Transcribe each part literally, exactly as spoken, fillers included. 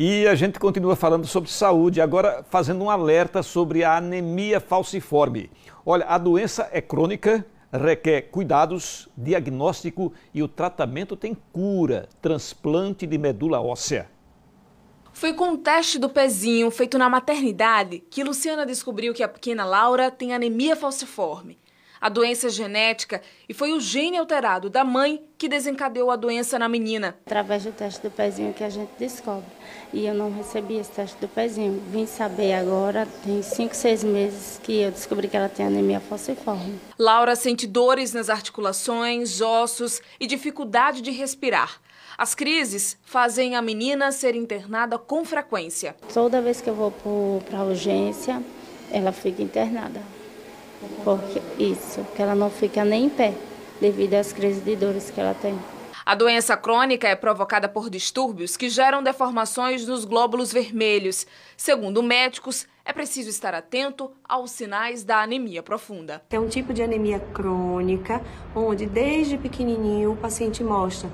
E a gente continua falando sobre saúde, agora fazendo um alerta sobre a anemia falciforme. Olha, a doença é crônica, requer cuidados, diagnóstico e o tratamento tem cura, transplante de medula óssea. Foi com um teste do pezinho feito na maternidade que Luciana descobriu que a pequena Laura tem anemia falciforme. A doença é genética e foi o gene alterado da mãe que desencadeou a doença na menina. Através do teste do pezinho que a gente descobre. E eu não recebi esse teste do pezinho. Vim saber agora, tem cinco, seis meses que eu descobri que ela tem anemia falciforme. Laura sente dores nas articulações, ossos e dificuldade de respirar. As crises fazem a menina ser internada com frequência. Toda vez que eu vou para a urgência, ela fica internada. Porque, isso, porque ela não fica nem em pé devido às crises de dores que ela tem. A doença crônica é provocada por distúrbios que geram deformações nos glóbulos vermelhos. Segundo médicos, é preciso estar atento aos sinais da anemia profunda. É um tipo de anemia crônica, onde desde pequenininho o paciente mostra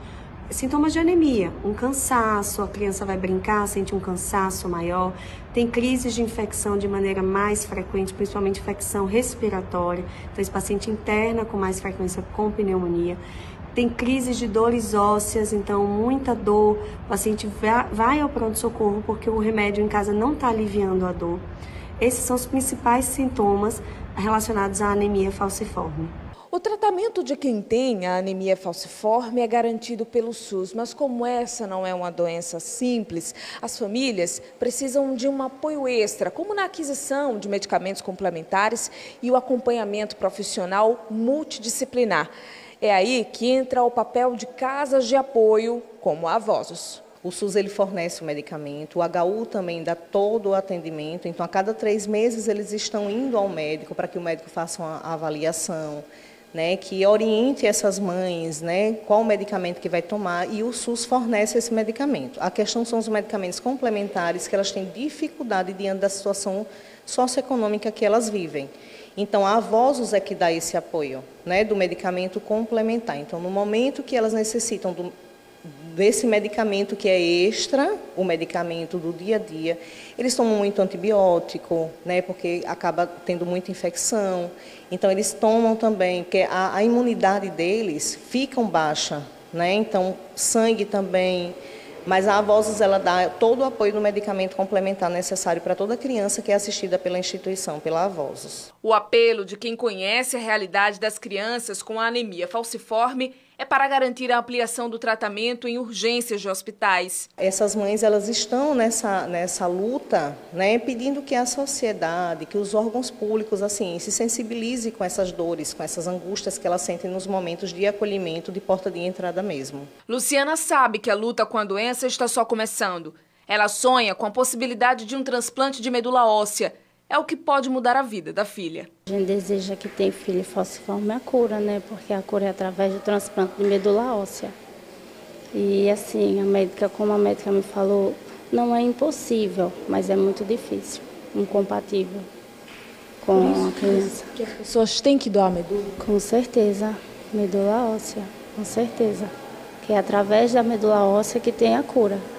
sintomas de anemia, um cansaço, a criança vai brincar, sente um cansaço maior, tem crises de infecção de maneira mais frequente, principalmente infecção respiratória, então esse paciente interna com mais frequência com pneumonia, tem crises de dores ósseas, então muita dor, o paciente vai ao pronto-socorro porque o remédio em casa não está aliviando a dor. Esses são os principais sintomas relacionados à anemia falciforme. O tratamento de quem tem a anemia falciforme é garantido pelo SUS, mas como essa não é uma doença simples, as famílias precisam de um apoio extra, como na aquisição de medicamentos complementares e o acompanhamento profissional multidisciplinar. É aí que entra o papel de casas de apoio, como a Avozes. O SUS ele fornece o medicamento, o H U também dá todo o atendimento, então a cada três meses eles estão indo ao médico para que o médico faça uma avaliação, né, que oriente essas mães, né, qual o medicamento que vai tomar, e o SUS fornece esse medicamento. A questão são os medicamentos complementares que elas têm dificuldade diante da situação socioeconômica que elas vivem. Então, a Avozes é que dá esse apoio, né, do medicamento complementar. Então, no momento que elas necessitam do, desse medicamento que é extra, o medicamento do dia a dia, eles tomam muito antibiótico, né, porque acaba tendo muita infecção. Então, eles tomam também, porque a, a imunidade deles fica baixa, né? Então, sangue também. Mas a Avozes, ela dá todo o apoio do medicamento complementar necessário para toda criança que é assistida pela instituição, pela Avozes. O apelo de quem conhece a realidade das crianças com a anemia falciforme é para garantir a ampliação do tratamento em urgências de hospitais. Essas mães, elas estão nessa, nessa luta, né, pedindo que a sociedade, que os órgãos públicos, assim, se sensibilizem com essas dores, com essas angústias que elas sentem nos momentos de acolhimento, de porta de entrada mesmo. Luciana sabe que a luta com a doença está só começando. Ela sonha com a possibilidade de um transplante de medula óssea. É o que pode mudar a vida da filha. A gente deseja que tem filho falciforme a cura, né? Porque a cura é através do transplante de medula óssea. E assim, a médica, como a médica me falou, não é impossível, mas é muito difícil, incompatível com isso, a criança. Que as pessoas têm que doar a medula? Com certeza, medula óssea, com certeza. Que é através da medula óssea que tem a cura.